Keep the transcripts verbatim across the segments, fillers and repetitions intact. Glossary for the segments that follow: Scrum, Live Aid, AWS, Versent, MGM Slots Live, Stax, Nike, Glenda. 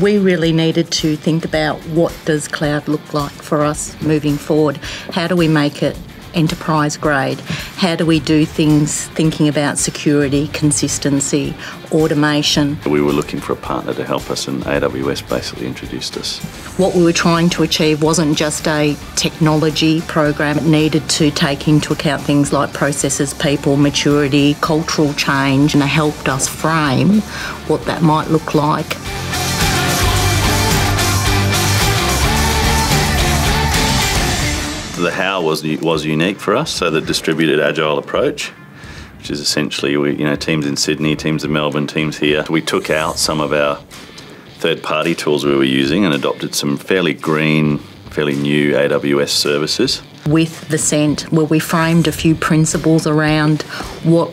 we really needed to think about what does cloud look like for us moving forward. How do we make it enterprise grade? How do we do things thinking about security, consistency, automation? We were looking for a partner to help us, and A W S basically introduced us. What we were trying to achieve wasn't just a technology program. It needed to take into account things like processes, people, maturity, cultural change, and they helped us frame what that might look like. The how was was unique for us, so the distributed agile approach, which is essentially we you know teams in Sydney, teams in Melbourne, teams here. We took out some of our third-party tools we were using and adopted some fairly green, fairly new A W S services. With Versent, where we framed a few principles around what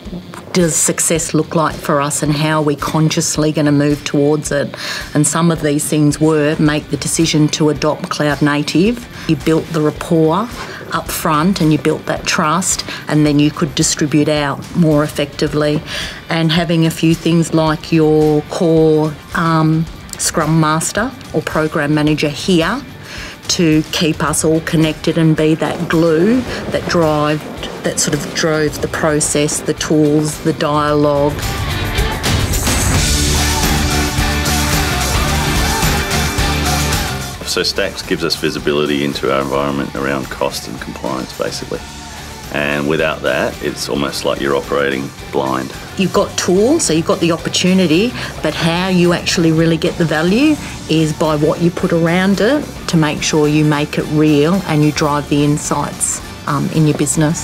does success look like for us and how are we consciously going to move towards it. And some of these things were make the decision to adopt cloud native. You built the rapport up front and you built that trust, and then you could distribute out more effectively. And having a few things like your core um, Scrum Master or Program Manager here to keep us all connected and be that glue that drive, that sort of drove the process, the tools, the dialogue. So Stax gives us visibility into our environment around cost and compliance basically. And without that, it's almost like you're operating blind. You've got tools, so you've got the opportunity, but how you actually really get the value is by what you put around it to make sure you make it real and you drive the insights um, in your business.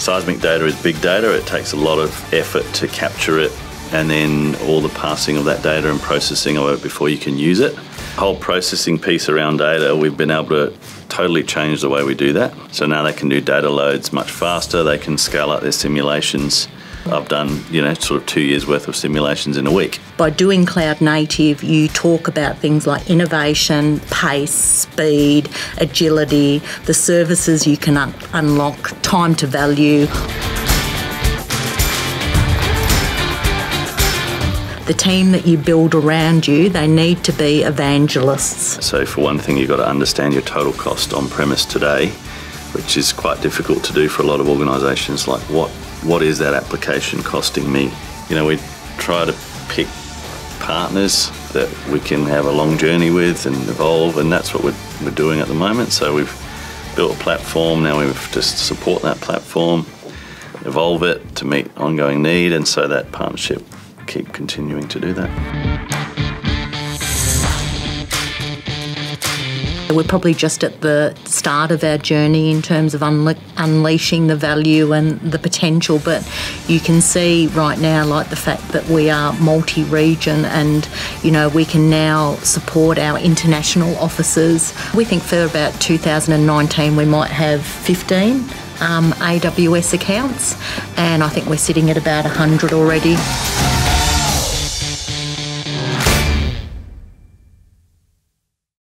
Seismic data is big data. It takes a lot of effort to capture it, and then all the passing of that data and processing of it before you can use it. Whole processing piece around data, we've been able to totally change the way we do that. So now they can do data loads much faster, they can scale up their simulations. I've done, you know, sort of two years worth of simulations in a week. By doing cloud native, you talk about things like innovation, pace, speed, agility, the services you can un- unlock, time to value. The team that you build around you, they need to be evangelists. So for one thing, you've got to understand your total cost on premise today, which is quite difficult to do for a lot of organisations. Like what, what is that application costing me? You know, we try to pick partners that we can have a long journey with and evolve, and that's what we're, we're doing at the moment. So we've built a platform, now we've just support that platform, evolve it to meet ongoing need, and so that partnership keep continuing to do that. We're probably just at the start of our journey in terms of unle unleashing the value and the potential, but you can see right now, like the fact that we are multi-region and, you know, we can now support our international offices. We think for about two thousand nineteen we might have fifteen um, A W S accounts, and I think we're sitting at about one hundred already.